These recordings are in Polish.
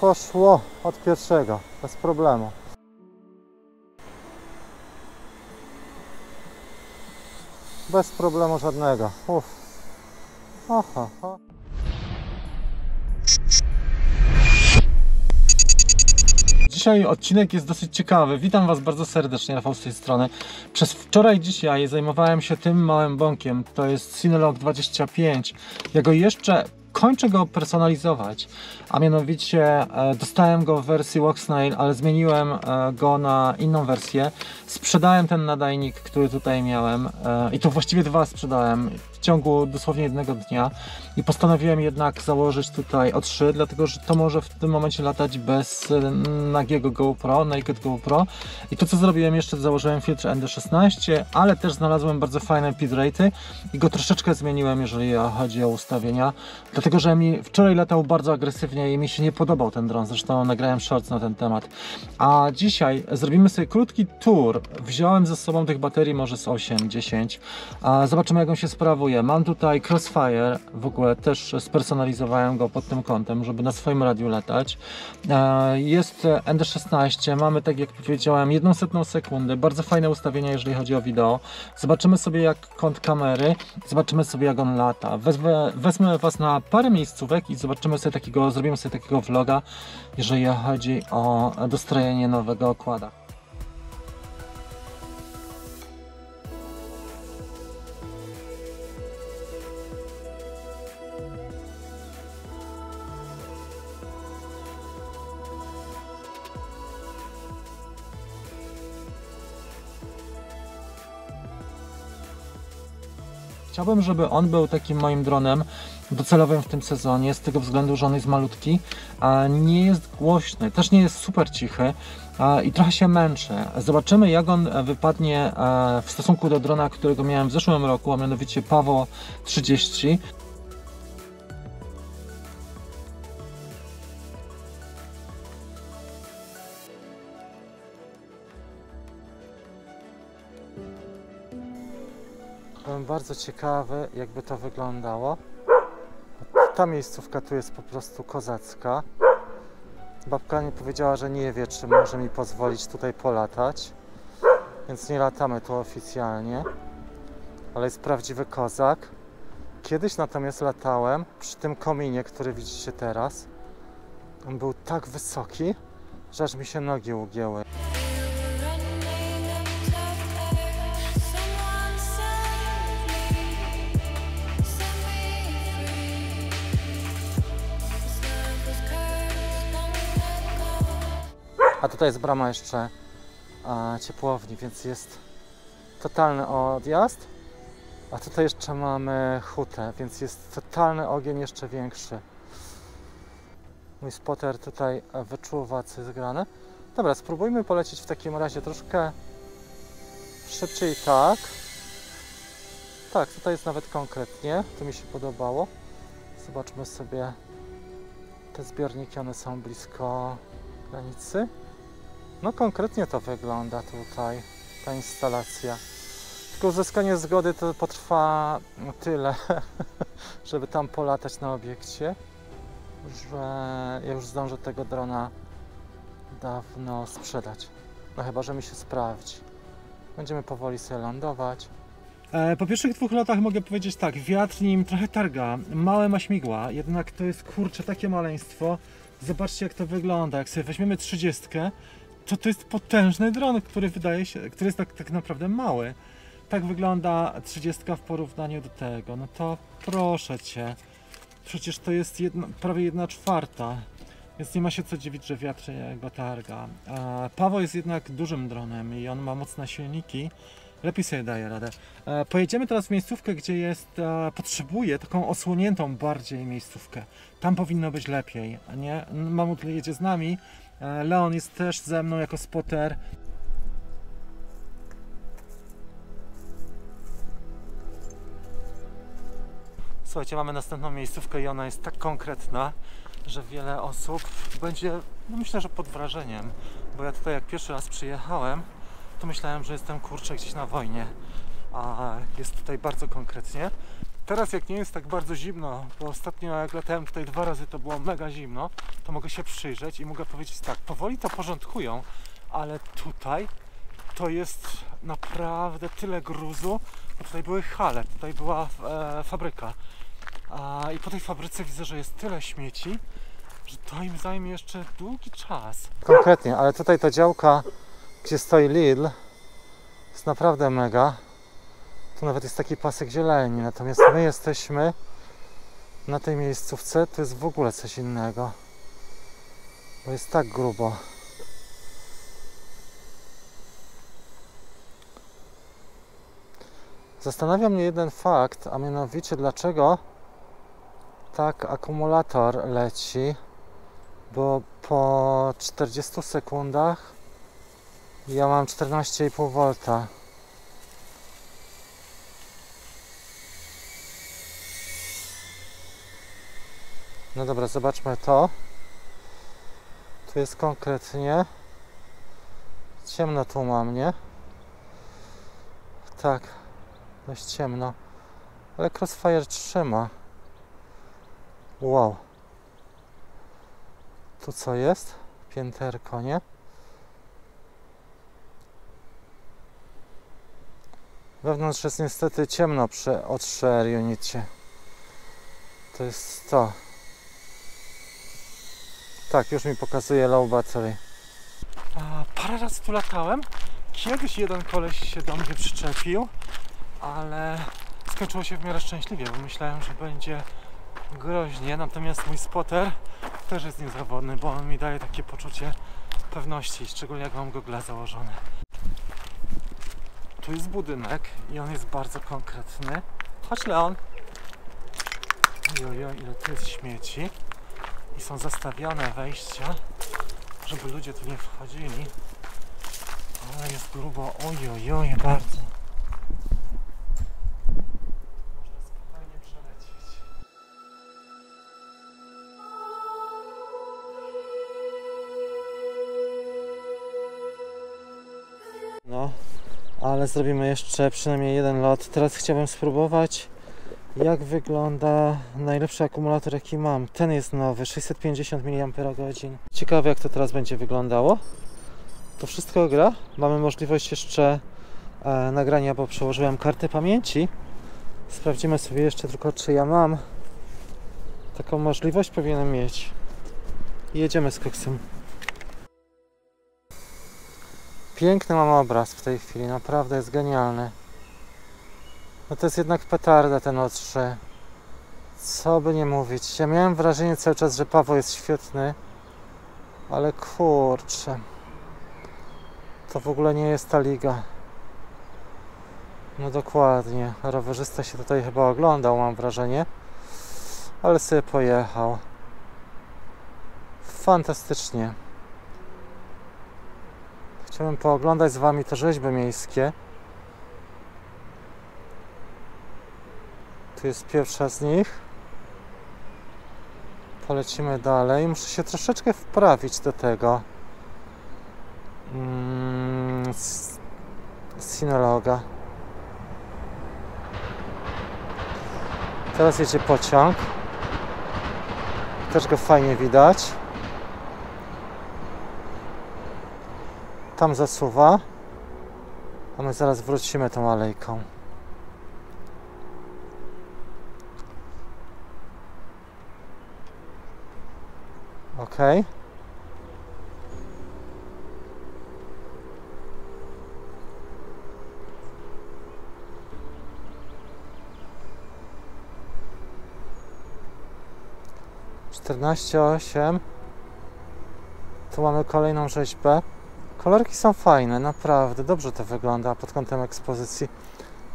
poszło od pierwszego, bez problemu. Bez problemu żadnego. Uff. Aha, aha. Dzisiaj odcinek jest dosyć ciekawy. Witam Was bardzo serdecznie, Rafał z tej strony. Przez wczoraj i dzisiaj zajmowałem się tym małym bąkiem. To jest CineLog 25. Ja go jeszcze kończę go personalizować, a mianowicie dostałem go w wersji Walksnail, ale zmieniłem go na inną wersję. Sprzedałem ten nadajnik, który tutaj miałem i to właściwie dwa sprzedałem w ciągu dosłownie jednego dnia i postanowiłem jednak założyć tutaj O3, dlatego że to może w tym momencie latać bez nagiego GoPro, naked GoPro. I to co zrobiłem jeszcze, założyłem filtr ND16, ale też znalazłem bardzo fajne bitrate'y i go troszeczkę zmieniłem, jeżeli chodzi o ustawienia. Dlatego, że mi wczoraj latał bardzo agresywnie i mi się nie podobał ten dron, zresztą nagrałem shorts na ten temat. A dzisiaj zrobimy sobie krótki tour. Wziąłem ze sobą tych baterii może z 8-10. Zobaczymy jak on się sprawuje. Mam tutaj Crossfire, w ogóle też spersonalizowałem go pod tym kątem, żeby na swoim radiu latać. Jest ND16, mamy tak jak powiedziałem 1/100 sekundy, bardzo fajne ustawienia jeżeli chodzi o wideo. Zobaczymy sobie jak kąt kamery, zobaczymy sobie jak on lata. Wezmę Was na parę miejscówek i zobaczymy sobie takiego, zrobimy sobie takiego vloga, jeżeli chodzi o dostrojenie nowego okłada. Chciałbym, żeby on był takim moim dronem docelowym w tym sezonie, z tego względu, że on jest malutki, a nie jest głośny, też nie jest super cichy i trochę się męczy. Zobaczymy jak on wypadnie w stosunku do drona, którego miałem w zeszłym roku, a mianowicie Pavo 30. Byłem bardzo ciekawy jakby to wyglądało. Ta miejscówka tu jest po prostu kozacka. Babka mi powiedziała, że nie wie czy może mi pozwolić tutaj polatać, więc nie latamy tu oficjalnie, ale jest prawdziwy kozak. Kiedyś natomiast latałem przy tym kominie, który widzicie teraz. On był tak wysoki, że aż mi się nogi ugięły. A tutaj jest brama jeszcze ciepłowni, więc jest totalny odjazd. A tutaj jeszcze mamy hutę, więc jest totalny ogień jeszcze większy. Mój spotter tutaj wyczuwa co jest grane. Dobra, spróbujmy polecieć w takim razie troszkę szybciej, tak. Tak, tutaj jest nawet konkretnie, to mi się podobało. Zobaczmy sobie te zbiorniki, one są blisko granicy. No konkretnie to wygląda tutaj, ta instalacja. Tylko uzyskanie zgody to potrwa tyle, żeby tam polatać na obiekcie, że ja już zdążę tego drona dawno sprzedać. No chyba, że mi się sprawdzi. Będziemy powoli sobie lądować. Po pierwszych dwóch lotach mogę powiedzieć tak, wiatr nim trochę targa, małe ma śmigła, jednak to jest kurczę takie maleństwo. Zobaczcie jak to wygląda, jak sobie weźmiemy 30, to jest potężny dron, który wydaje się, który jest tak naprawdę mały. Tak wygląda 30 w porównaniu do tego, no to proszę Cię, przecież to jest prawie 1/4, więc nie ma się co dziwić, że wiatr go targa. Pavo jest jednak dużym dronem i on ma mocne silniki, lepiej sobie daje radę. Pojedziemy teraz w miejscówkę, gdzie jest, potrzebuję taką osłoniętą bardziej miejscówkę. Tam powinno być lepiej, nie? Mamut jedzie z nami, Leon jest też ze mną jako spotter. Słuchajcie, mamy następną miejscówkę i ona jest tak konkretna, że wiele osób będzie, no myślę, że pod wrażeniem, bo ja tutaj jak pierwszy raz przyjechałem, to myślałem, że jestem kurczę gdzieś na wojnie, a jest tutaj bardzo konkretnie. Teraz jak nie jest tak bardzo zimno, bo ostatnio jak latałem tutaj 2 razy, to było mega zimno, to mogę się przyjrzeć i mogę powiedzieć tak, powoli to porządkują, ale tutaj to jest naprawdę tyle gruzu, bo tutaj były hale, tutaj była fabryka. I po tej fabryce widzę, że jest tyle śmieci, że to im zajmie jeszcze długi czas. Konkretnie, ale tutaj ta działka, gdzie stoi Lidl, jest naprawdę mega. Tu nawet jest taki pasek zieleni, natomiast my jesteśmy na tej miejscówce, to jest w ogóle coś innego, bo jest tak grubo. Zastanawia mnie jeden fakt, a mianowicie dlaczego tak akumulator leci, bo po 40 sekundach ja mam 14,5 V. No dobra, zobaczmy to. Tu jest konkretnie ciemno, tu mam, nie? Tak, dość ciemno, ale Crossfire trzyma. Wow. Tu co jest? Pięterko, nie? Wewnątrz jest niestety ciemno przy O3 Air Unicie. To jest to. Tak, już mi pokazuje low battery. Parę razy tu latałem. Kiedyś jeden koleś się do mnie przyczepił, ale skończyło się w miarę szczęśliwie, bo myślałem, że będzie groźnie, natomiast mój spotter też jest niezawodny, bo on mi daje takie poczucie pewności, szczególnie jak mam gogle założone. Tu jest budynek i on jest bardzo konkretny. Chodź, Leon! Jojo, ile tu jest śmieci. I są zastawiane wejścia, żeby ludzie tu nie wchodzili. Ale jest grubo, ojojoj, bardzo. No, ale zrobimy jeszcze przynajmniej jeden lot. Teraz chciałbym spróbować, jak wygląda najlepszy akumulator, jaki mam. Ten jest nowy, 650 mAh. Ciekawe, jak to teraz będzie wyglądało. To wszystko gra. Mamy możliwość jeszcze nagrania, bo przełożyłem kartę pamięci. Sprawdzimy sobie jeszcze tylko, czy ja mam. Taką możliwość powinienem mieć. I jedziemy z koksem. Piękny mam obraz w tej chwili, naprawdę jest genialny. No to jest jednak petarda ten O3. Co by nie mówić. Ja miałem wrażenie cały czas, że Pavo jest świetny, ale kurczę. To w ogóle nie jest ta liga. No dokładnie. Rowerzysta się tutaj chyba oglądał, mam wrażenie. Ale sobie pojechał. Fantastycznie. Chciałbym pooglądać z wami te rzeźby miejskie. Tu jest pierwsza z nich. Polecimy dalej. Muszę się troszeczkę wprawić do tego CineLoga. Teraz jedzie pociąg. Też go fajnie widać. Tam zasuwa. A my zaraz wrócimy tą alejką. Ok. . 14,8. Tu mamy kolejną rzeźbę. Kolorki są fajne, naprawdę dobrze to wygląda pod kątem ekspozycji.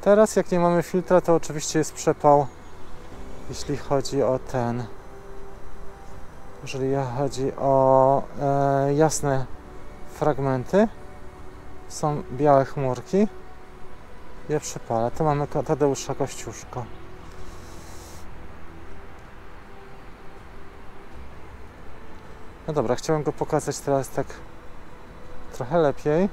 Teraz jak nie mamy filtra, to oczywiście jest przepał, jeśli chodzi o ten. Jeżeli chodzi o jasne fragmenty, są białe chmurki. Ja przypalę. Tu mamy Tadeusza Kościuszko. No dobra, chciałem go pokazać teraz tak trochę lepiej.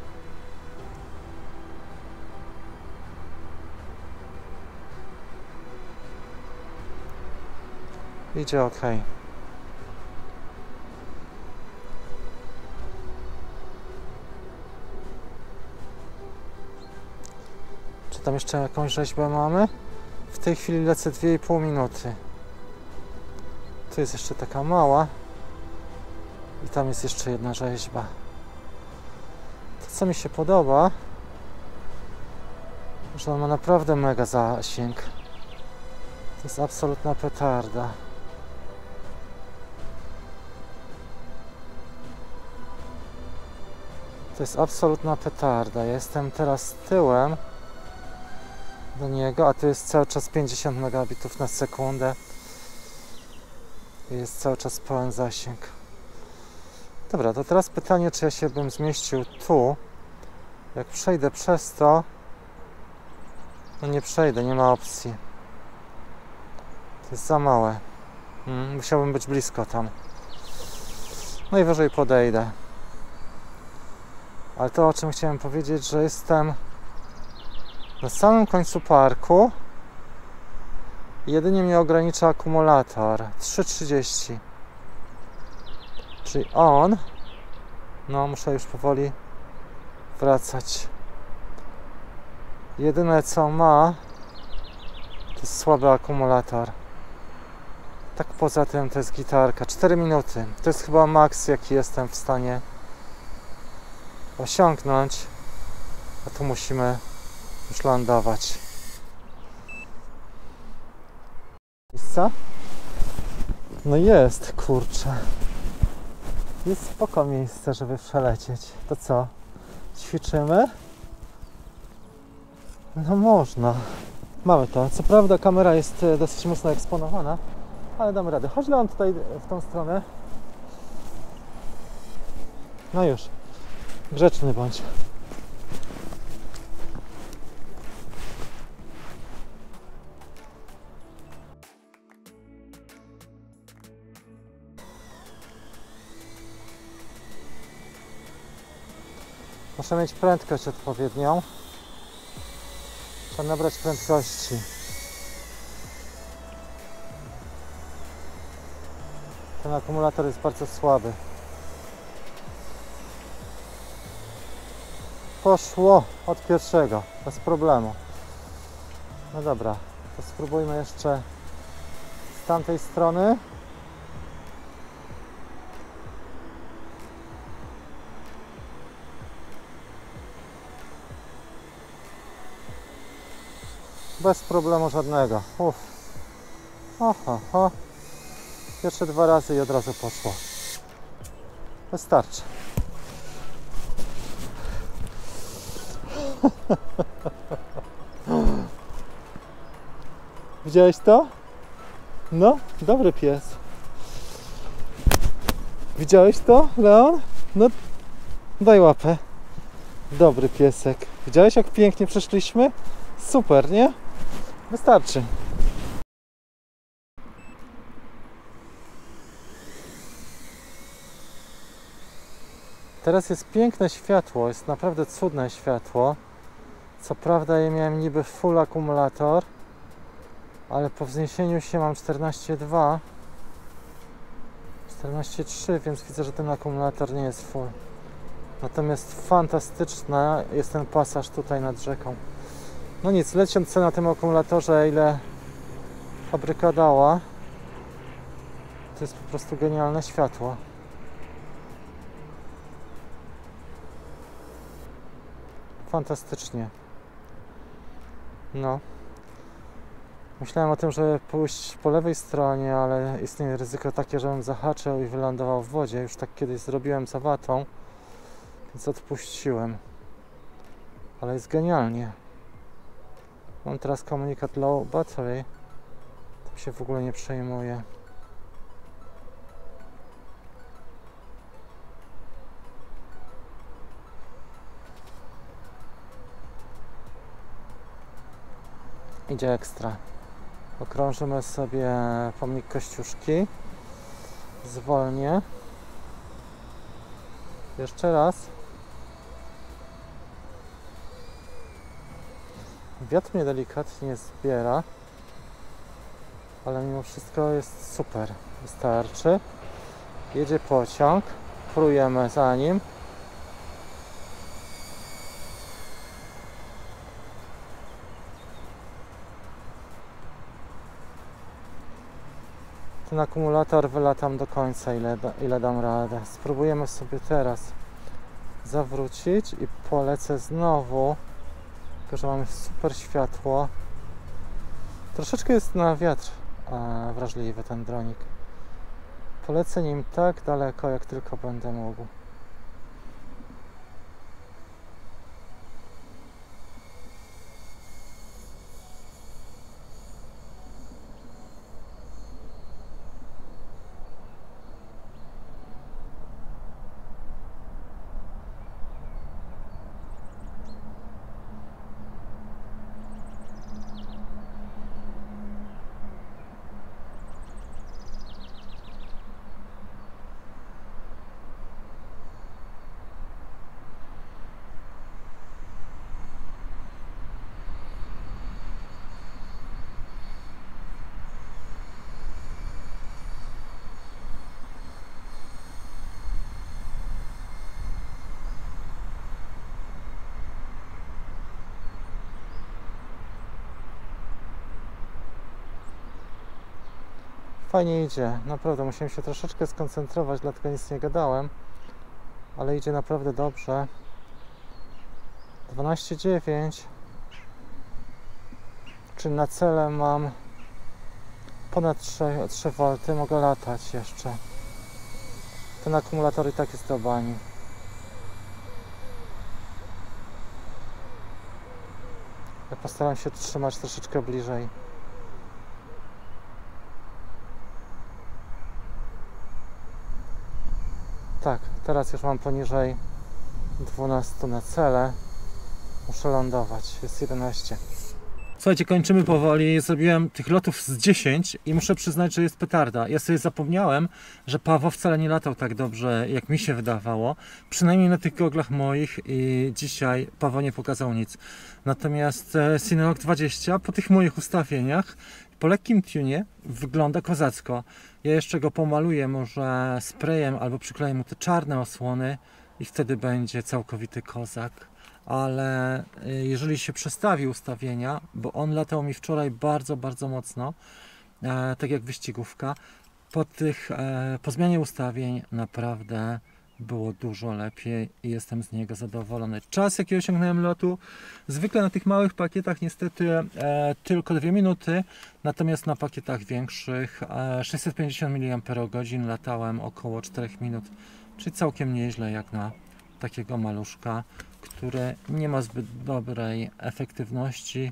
Idzie ok. Czy tam jeszcze jakąś rzeźbę mamy? W tej chwili lecę 2,5 minuty. Tu jest jeszcze taka mała. I tam jest jeszcze jedna rzeźba. To, co mi się podoba, że on ma naprawdę mega zasięg. To jest absolutna petarda. To jest absolutna petarda. Ja jestem teraz tyłem do niego, a tu jest cały czas 50 megabitów na sekundę. Jest cały czas pełen zasięg. Dobra, to teraz pytanie, czy ja się bym zmieścił tu. Jak przejdę przez to, no nie przejdę, nie ma opcji. To jest za małe. Musiałbym być blisko tam. Najwyżej podejdę. Ale to, o czym chciałem powiedzieć, że jestem na samym końcu parku. Jedynie mnie ogranicza akumulator 3,30. Czyli on... No, muszę już powoli wracać. Jedyne co ma, to jest słaby akumulator. Tak poza tym to jest gitarka. 4 minuty. To jest chyba maks, jaki jestem w stanie osiągnąć. A tu musimy już lądować. Miejsca? No jest, kurczę. Jest spoko miejsce, żeby przelecieć. To co? Ćwiczymy? No można. Mamy to. Co prawda kamera jest dosyć mocno eksponowana, ale damy radę. Chodź on tutaj w tą stronę. No już. Grzeczny bądź. Muszę mieć prędkość odpowiednią. Trzeba nabrać prędkości. Ten akumulator jest bardzo słaby. Poszło od pierwszego, bez problemu. No dobra, to spróbujmy jeszcze z tamtej strony. Bez problemu żadnego. Uff. Oho, ho. Jeszcze 2 razy i od razu poszło. Wystarczy. Widziałeś to? No, dobry pies. Widziałeś to, Leon? No, daj łapę. Dobry piesek. Widziałeś, jak pięknie przeszliśmy? Super, nie? Wystarczy. Teraz jest piękne światło, jest naprawdę cudne światło. Co prawda ja miałem niby full akumulator, ale po wzniesieniu się mam 14,2, 14,3, więc widzę, że ten akumulator nie jest full. Natomiast fantastyczny jest ten pasaż tutaj nad rzeką. No nic, lecąc na tym akumulatorze, ile fabryka dała, to jest po prostu genialne światło. Fantastycznie. No. Myślałem o tym, żeby pójść po lewej stronie, ale istnieje ryzyko takie, żebym zahaczył i wylądował w wodzie. Już tak kiedyś zrobiłem z awatą, więc odpuściłem. Ale jest genialnie. Mam teraz komunikat low battery. Tym się w ogóle nie przejmuję. Idzie ekstra. Okrążymy sobie pomnik Kościuszki. Zwolnię. Jeszcze raz. Wiatr mnie delikatnie zbiera. ale mimo wszystko jest super, wystarczy. Jedzie pociąg, próbujemy za nim. Ten akumulator wylatam do końca, ile dam radę. Spróbujemy sobie teraz zawrócić i polecę znowu, tylko że mamy super światło. Troszeczkę jest na wiatr wrażliwy ten dronik. Polecę nim tak daleko, jak tylko będę mógł. Fajnie idzie, naprawdę musiałem się troszeczkę skoncentrować, dlatego nic nie gadałem, ale idzie naprawdę dobrze. 12,9, czy na cele mam ponad 3 V, mogę latać jeszcze. Ten akumulator i tak jest do bani. Ja postaram się trzymać troszeczkę bliżej. Tak, teraz już mam poniżej 12 na cele. Muszę lądować, jest 11. Słuchajcie, kończymy powoli. Zrobiłem tych lotów z 10 i muszę przyznać, że jest petarda. Ja sobie zapomniałem, że Pavo wcale nie latał tak dobrze, jak mi się wydawało. Przynajmniej na tych goglach moich, i dzisiaj Pavo nie pokazał nic. Natomiast CineLog 20 po tych moich ustawieniach, po lekkim tunie, wygląda kozacko. Ja jeszcze go pomaluję może sprayem albo przykleję mu te czarne osłony i wtedy będzie całkowity kozak. Ale jeżeli się przestawi ustawienia, bo on latał mi wczoraj bardzo, bardzo mocno, tak jak wyścigówka, po zmianie ustawień naprawdę było dużo lepiej i jestem z niego zadowolony. Czas, jaki osiągnąłem lotu, zwykle na tych małych pakietach niestety tylko 2 minuty, natomiast na pakietach większych 650 mAh latałem około 4 minut, czyli całkiem nieźle jak na takiego maluszka, który nie ma zbyt dobrej efektywności,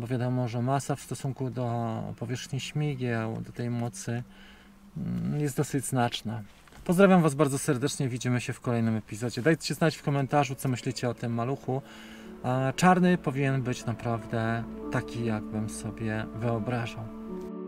bo wiadomo, że masa w stosunku do powierzchni śmigieł, do tej mocy jest dosyć znaczna. Pozdrawiam Was bardzo serdecznie, widzimy się w kolejnym epizodzie. Dajcie znać w komentarzu, co myślicie o tym maluchu. Czarny powinien być naprawdę taki, jakbym sobie wyobrażał.